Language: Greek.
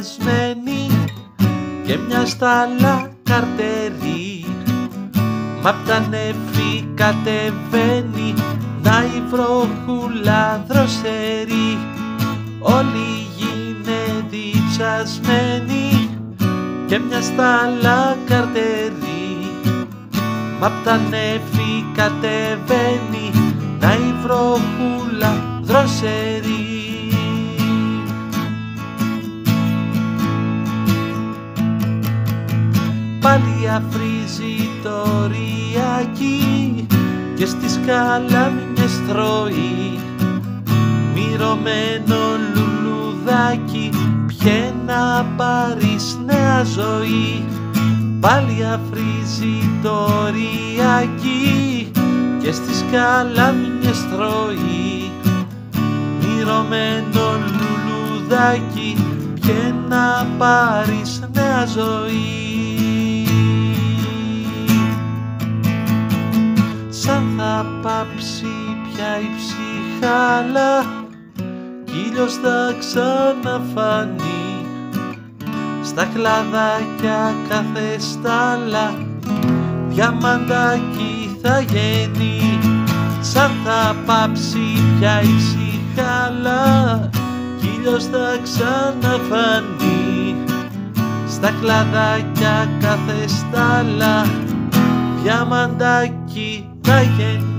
κουρασμένη και μια στάλα καρτερή. Μ' απ' τα νεφή κατεβαίνει, να η βροχούλα δροσερή. Όλη γίνε διψασμένη και μια στάλα καρτερή. Μ' απ' τα νεφή κατεβαίνει, να η βροχούλα δροσερή. Πάλι αφρίζει το ρυάκι και στη σκάλα μια στρώει. Μυρωμένο λουλουδάκι, πιέ να πάρεις νέα ζωή. Πάλι αφρίζει το ρυάκι και στη σκάλα μια στρώει. Μυρωμένο λουλουδάκι, πιέ να πάρεις νέα ζωή. Σαν θα πάψει πια η ψυχάλα, κι ήλιος θα ξαναφανεί. Στα κλαδάκια κάθε στάλα, διαμαντάκι θα γίνει. Σαν θα πάψει πια η ψυχάλα, κι ήλιος θα ξαναφανεί. Στα κλαδάκια κάθε στάλα, διαμαντάκι θα γίνει.